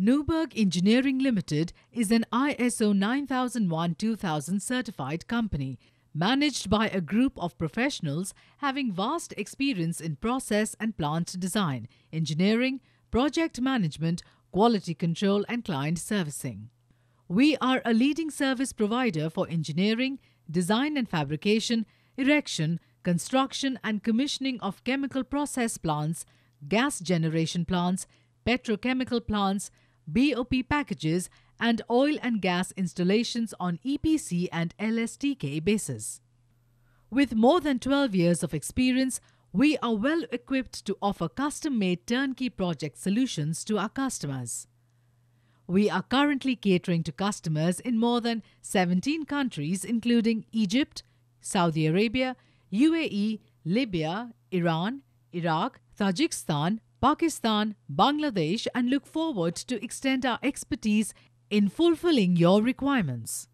Nuberg Engineering Limited is an ISO 9001-2000 certified company, managed by a group of professionals having vast experience in process and plant design, engineering, project management, quality control and client servicing. We are a leading service provider for engineering, design and fabrication, erection, construction and commissioning of chemical process plants, gas generation plants, petrochemical plants, BOP packages and oil and gas installations on EPC and LSTK basis. With more than 12 years of experience, we are well equipped to offer custom-made turnkey project solutions to our customers. We are currently catering to customers in more than 17 countries including Egypt, Saudi Arabia, UAE, Libya, Iran, Iraq, Tajikistan, Pakistan, Bangladesh, and look forward to extend our expertise in fulfilling your requirements.